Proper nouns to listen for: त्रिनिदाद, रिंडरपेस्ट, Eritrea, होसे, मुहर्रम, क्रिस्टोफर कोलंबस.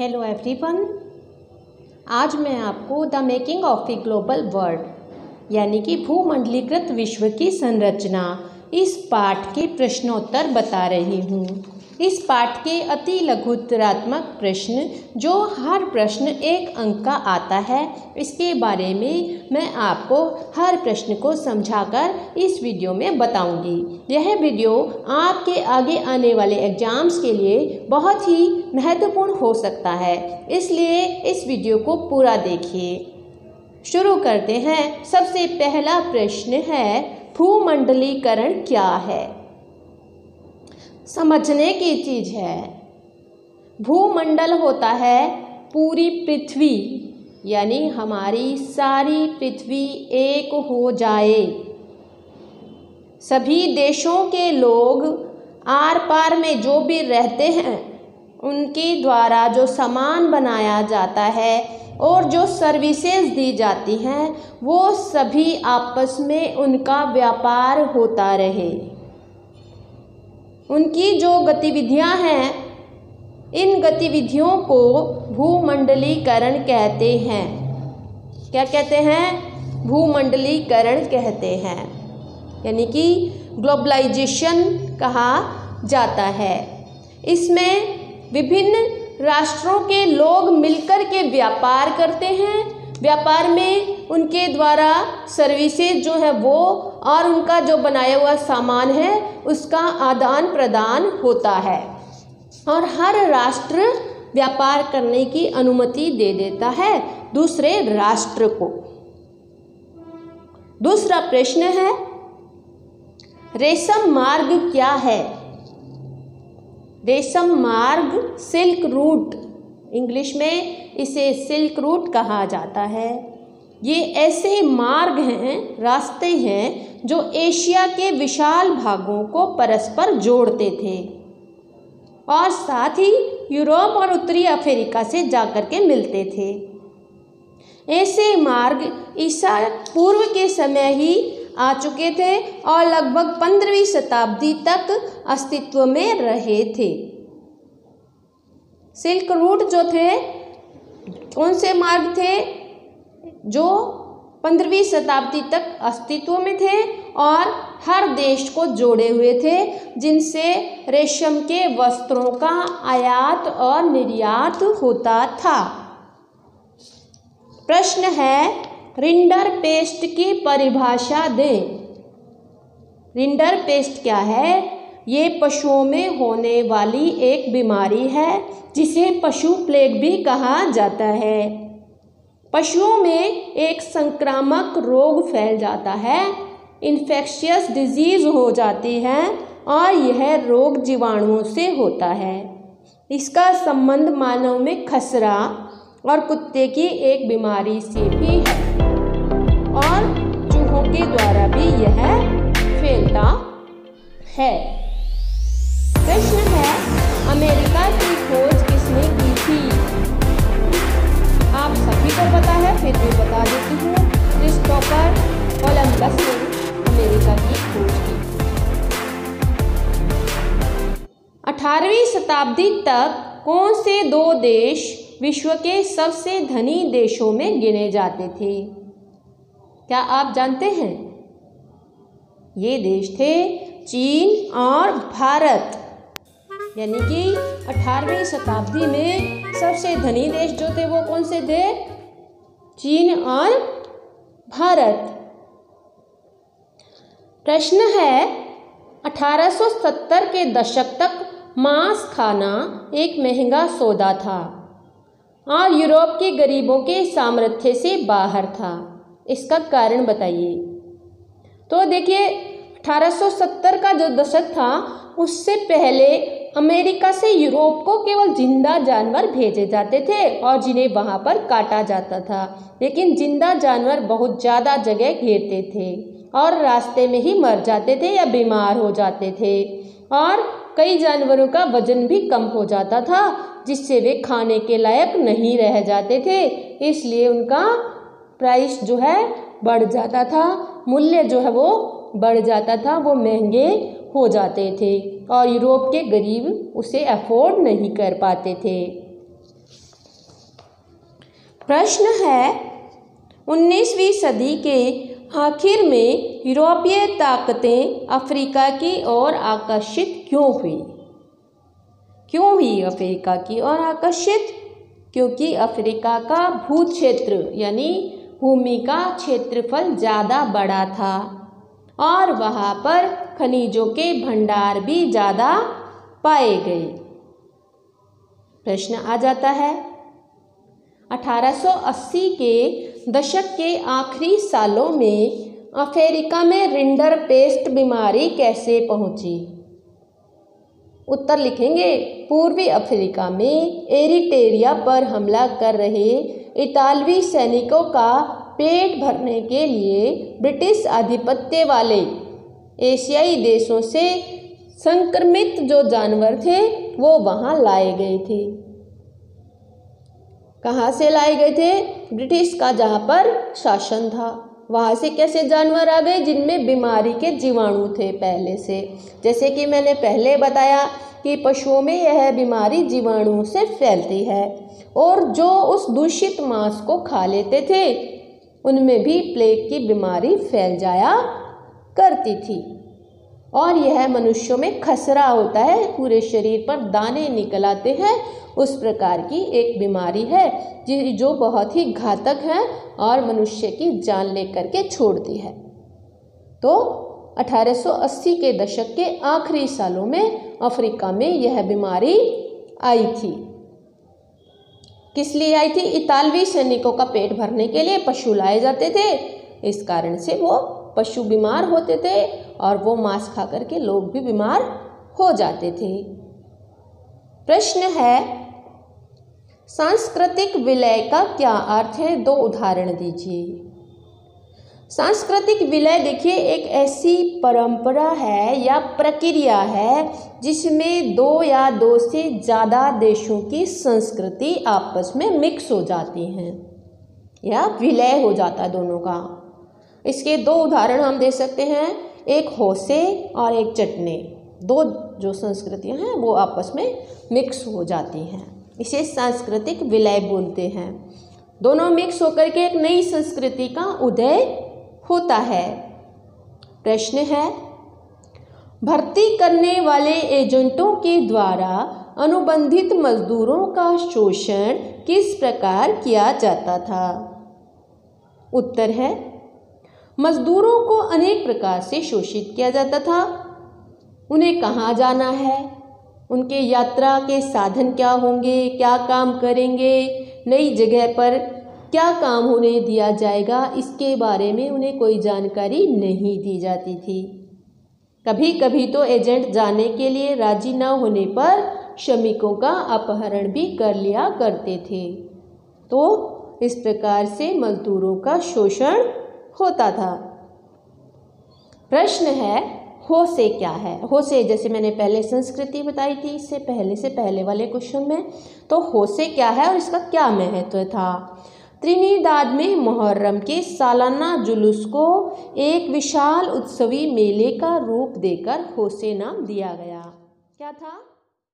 Hello everyone, आज मैं आपको the making of a global world यानी कि भूमंडलीकृत विश्व की संरचना इस पाठ के प्रश्नोत्तर बता रही हूँ। इस पाठ के अति लघुत्तरात्मक प्रश्न जो हर प्रश्न एक अंक का आता है, इसके बारे में मैं आपको हर प्रश्न को समझाकर इस वीडियो में बताऊंगी। यह वीडियो आपके आगे आने वाले एग्जाम्स के लिए बहुत ही महत्वपूर्ण हो सकता है, इसलिए इस वीडियो को पूरा देखिए। शुरू करते हैं। सबसे पहला प्रश्न है, भूमंडलीकरण क्या है? समझने की चीज है। भूमंडल होता है पूरी पृथ्वी, यानी हमारी सारी पृथ्वी एक हो जाए, सभी देशों के लोग आर पार में जो भी रहते हैं उनके द्वारा जो सामान बनाया जाता है और जो सर्विसेज दी जाती हैं वो सभी आपस में उनका व्यापार होता रहे। उनकी जो गतिविधियां हैं, इन गतिविधियों को भूमंडलीकरण कहते हैं। क्या कहते हैं? भूमंडलीकरण कहते हैं, यानी कि ग्लोबलाइजेशन कहा जाता है। इसमें विभिन्न राष्ट्रों के लोग मिलकर के व्यापार करते हैं। व्यापार में उनके द्वारा सर्विसेज जो है वो और उनका जो बनाया हुआ सामान है उसका आदान प्रदान होता है, और हर राष्ट्र व्यापार करने की अनुमति दे देता है दूसरे राष्ट्र को। दूसरा प्रश्न है, रेशम मार्ग क्या है? रेशम मार्ग सिल्क रूट, इंग्लिश में इसे सिल्क रूट कहा जाता है। ये ऐसे मार्ग हैं, रास्ते हैं जो एशिया के विशाल भागों को परस्पर जोड़ते थे और साथ ही यूरोप और उत्तरी अफ्रीका से जाकर के मिलते थे। ऐसे मार्ग ईसा पूर्व के समय ही आ चुके थे और लगभग 15वीं शताब्दी तक अस्तित्व में रहे थे। सिल्क रूट जो थे कौन से मार्ग थे जो 15वीं शताब्दी तक अस्तित्व में थे और हर देश को जोड़े हुए थे, जिनसे रेशम के वस्त्रों का आयात और निर्यात होता था। प्रश्न है, रिंडरपेस्ट की परिभाषा दें। रिंडरपेस्ट क्या है? ये पशुओं में होने वाली एक बीमारी है जिसे पशु प्लेग भी कहा जाता है। पशुओं में एक संक्रामक रोग फैल जाता है, इन्फेक्शियस डिजीज़ हो जाती है, और यह रोग जीवाणुओं से होता है। इसका संबंध मानव में खसरा और कुत्ते की एक बीमारी से भी है, और चूहों के द्वारा भी यह फैलता है। प्रश्न है, अमेरिका की खोज किसने की थी? आप सभी को पता है, फिर भी बता देती हूँ। क्रिस्टोफर कोलंबस ने अमेरिका की खोज की। 18वीं शताब्दी तक कौन से दो देश विश्व के सबसे धनी देशों में गिने जाते थे? क्या आप जानते हैं? ये देश थे चीन और भारत। यानी कि 18वीं शताब्दी में सबसे धनी देश जो थे वो कौन से थे? चीन और भारत। प्रश्न है, 1870 के दशक तक मांस खाना एक महंगा सौदा था और यूरोप के गरीबों के सामर्थ्य से बाहर था, इसका कारण बताइए। तो देखिए, 1870 का जो दशक था उससे पहले अमेरिका से यूरोप को केवल जिंदा जानवर भेजे जाते थे और जिन्हें वहाँ पर काटा जाता था, लेकिन जिंदा जानवर बहुत ज़्यादा जगह घेरते थे और रास्ते में ही मर जाते थे या बीमार हो जाते थे, और कई जानवरों का वजन भी कम हो जाता था जिससे वे खाने के लायक नहीं रह जाते थे, इसलिए उनका प्राइस जो है बढ़ जाता था, मूल्य जो है वो बढ़ जाता था, वो महंगे हो जाते थे और यूरोप के गरीब उसे अफोर्ड नहीं कर पाते थे। प्रश्न है 19वीं सदी के आखिर में यूरोपीय ताकतें अफ्रीका की ओर आकर्षित क्यों हुई अफ्रीका की ओर आकर्षित? क्योंकि अफ्रीका का भू क्षेत्र यानी भूमि का क्षेत्रफल ज़्यादा बड़ा था और वहाँ पर खनिजों के भंडार भी ज़्यादा पाए गए। प्रश्न आ जाता है 1880 के दशक के आखिरी सालों में अफ्रीका में रिंडरपेस्ट बीमारी कैसे पहुंची? उत्तर लिखेंगे पूर्वी अफ्रीका में एरिटेरिया पर हमला कर रहे इतालवी सैनिकों का पेट भरने के लिए ब्रिटिश आधिपत्य वाले एशियाई देशों से संक्रमित जो जानवर थे वो वहाँ लाए गए थे। कहाँ से लाए गए थे? ब्रिटिश का जहाँ पर शासन था वहाँ से कैसे जानवर आ गए? जिनमें बीमारी के जीवाणु थे पहले से। जैसे कि मैंने पहले बताया कि पशुओं में यह बीमारी जीवाणुओं से फैलती है और जो उस दूषित मांस को खा लेते थे उनमें भी प्लेग की बीमारी फैल जाया करती थी और यह मनुष्यों में खसरा होता है, पूरे शरीर पर दाने निकल आते हैं, उस प्रकार की एक बीमारी है जो बहुत ही घातक है और मनुष्य की जान लेकर के छोड़ती है। तो 1880 के दशक के आखिरी सालों में अफ्रीका में यह बीमारी आई थी। किस लिए आई थी? इतालवी सैनिकों का पेट भरने के लिए पशु लाए जाते थे, इस कारण से वो पशु बीमार होते थे और वो मांस खा करके लोग भी बीमार हो जाते थे। प्रश्न है सांस्कृतिक विलय का क्या अर्थ है? दो उदाहरण दीजिए। सांस्कृतिक विलय देखिए एक ऐसी परंपरा है या प्रक्रिया है जिसमें दो या दो से ज़्यादा देशों की संस्कृति आपस में मिक्स हो जाती हैं या विलय हो जाता है दोनों का। इसके दो उदाहरण हम दे सकते हैं, एक होसे और एक चटने। दो जो संस्कृतियां हैं वो आपस में मिक्स हो जाती हैं, इसे सांस्कृतिक विलय बोलते हैं। दोनों मिक्स होकर के एक नई संस्कृति का उदय होता है। प्रश्न है भर्ती करने वाले एजेंटों के द्वारा अनुबंधित मजदूरों का शोषण किस प्रकार किया जाता था? उत्तर है मजदूरों को अनेक प्रकार से शोषित किया जाता था। उन्हें कहाँ जाना है, उनके यात्रा के साधन क्या होंगे, क्या काम करेंगे, नई जगह पर क्या काम उन्हें दिया जाएगा, इसके बारे में उन्हें कोई जानकारी नहीं दी जाती थी। कभी कभी तो एजेंट जाने के लिए राजी न होने पर श्रमिकों का अपहरण भी कर लिया करते थे। तो इस प्रकार से मजदूरों का शोषण होता था। प्रश्न है होसे क्या है? होसे जैसे मैंने पहले संस्कृति बताई थी इससे पहले से पहले वाले क्वेश्चन में, तो होसे क्या है और इसका क्या महत्व था? त्रिनिदाद में मुहर्रम के सालाना जुलूस को एक विशाल उत्सवी मेले का रूप देकर होसे नाम दिया गया। क्या था?